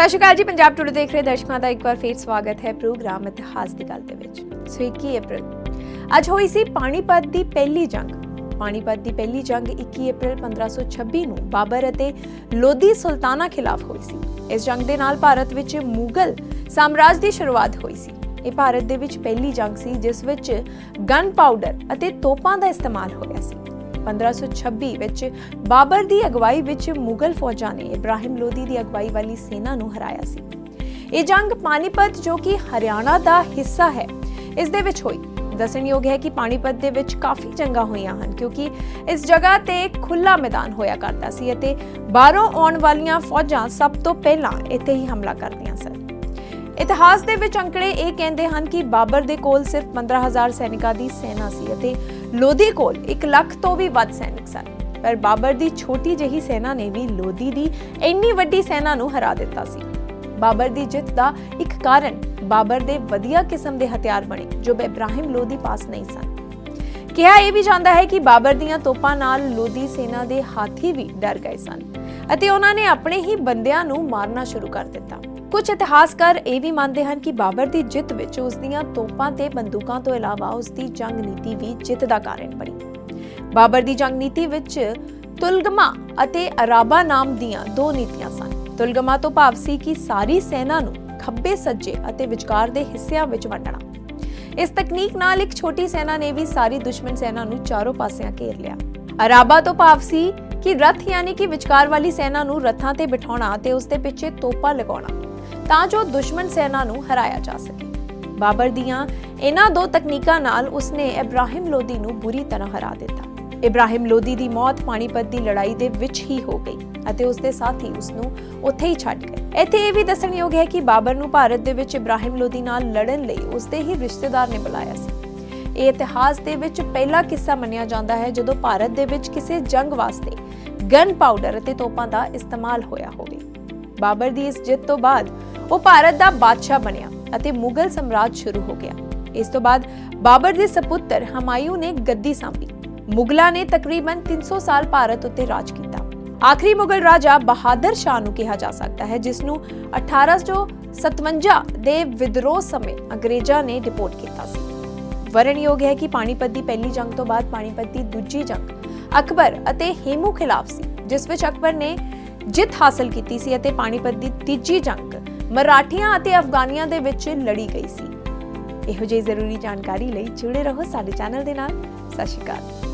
सत श्रीकाल जी, पंजाब टुडे देख रहे दर्शकों का एक बार फिर स्वागत है प्रोग्राम इतिहास की गल दे। 21 अप्रैल अज हुई सी पाणीपत की पहली जंग। पाणीपत की पहली जंग 21 अप्रैल 1526 नूं बाबर अते लोधी सुल्ताना खिलाफ हुई सी। इस जंग दे नाल भारत विच मुगल साम्राज की शुरुआत हुई सी। ये भारत दे विच पहली जंग सी जिस विच गन पाउडर अते तोपां दा इस्तेमाल होया सी। 1526 विच बाबर दी अगवाई विच मुगल फौजां ने इब्राहिम लोधी दी अगवाई वाली सेना नूं हराया सी। ये जंग पानीपत जो कि हरियाणा दा हिस्सा है इस दे विच होई। दसणयोग है कि पानीपत दे विच काफ़ी जंगां होईयां हन क्योंकि इस जगह ते खुला मैदान होया करता सी अते बाहरों आउण वालियां फौजां सब तो पहलां इत्थे ही हमला करदियां सन। इतिहास दे विच अंकड़े ये कहिंदे हन कि बाबर दे कोल सिर्फ 15,000 सैनिकां दी सेना सी अते लोधी कोल 1 लाख तो भी वध सैनिक सन। पर बाबर दी छोटी जही सेना ने भी लोधी दी इन्नी वड्डी सेना नूं हरा दिता सी। बाबर दी जित दा एक कारण बाबर दे वधिया किस्म दे हथियार बने जो इब्राहिम लोधी पास नहीं सन। कहा यह भी जाता है कि बाबर दीयां तोपां नाल लोधी सेना दे हाथी भी डर गए सन अते उन्हां ने अपने ही बंदियां नूं मारना शुरू कर दिता। कुछ इतिहासकार यह भी मानते हैं कि बाबर की जित विच उस दीयां तोपां ते बंदूकां तो इलावा उसकी जंग नीति भी जित का कारण बनी। बाबर की जंग नीति विच तुलगमा अते अराबा नाम दीयां दो नीतियां सन। तुलगमा तो भाव सी कि सारी सेना नूं खब्बे सज्जे अते विचकार दे हिस्सियां विच वंडणा। इस तकनीक नाल एक छोटी सेना ने भी सारी दुश्मन सेना नूं चारों पासियां घेर लिया। अराबा तो भाव सी कि रथ यानी कि विचकार वाली सेना नूं रथां ते बिठाउणा ते उसदे पिछे तोपा लगाउणा तां जो दुश्मन सेना नूं हराया जा सके। बाबर दीयां इन्हां दो तकनीकां नाल उसने इब्राहिम लोधी नूं बुरी तरह हरा दिता। इब्राहिम लोधी दी मौत पानीपत दी लड़ाई दे विच ही हो गई अते उसदे साथी उसनूं उत्थे ही छड्ड गए। इत्थे ये भी दसणयोग है कि बाबर नूं भारत दे विच इब्राहिम लोधी नाल लड़न लई उसदे ही रिश्तेदार ने बुलाया सी। ये इतिहास दे विच पहला किस्सा मन्निया जांदा है जदों भारत दे विच किसी जंग वास्ते गन पाउडर अते तोपां दा इस्तेमाल होया होवे। बाबर दी इस जित तो बाद वो भारत दा बादशाह बनिया अते मुगल साम्राज शुरू हो गया। इस तो बाद बाबर दे सपुत्तर हुमायूं ने गद्दी सांभी। मुगलों ने तकरीबन 300 साल भारत उत्ते राज किया। आखिरी मुगल राजा बहादुर शाह नूं कहा जा सकता है जिसनूं 1857 दे विद्रोह समय अंग्रेज़ां ने डिपोर्ट किया सी। वरणयोग है कि पानीपत की पहली जंग तो बाद पानीपत की दूजी जंग अकबर अते हेमू खिलाफ सी जिस विच अकबर ने जित हासिल की सी अते पानीपत की तीजी जंग मराठियां अते अफगानियां दे विच लड़ी गई सी। इहो जी जरूरी जानकारी लई जुड़े रहो साडे चैनल दे नाल। सत श्री अकाल।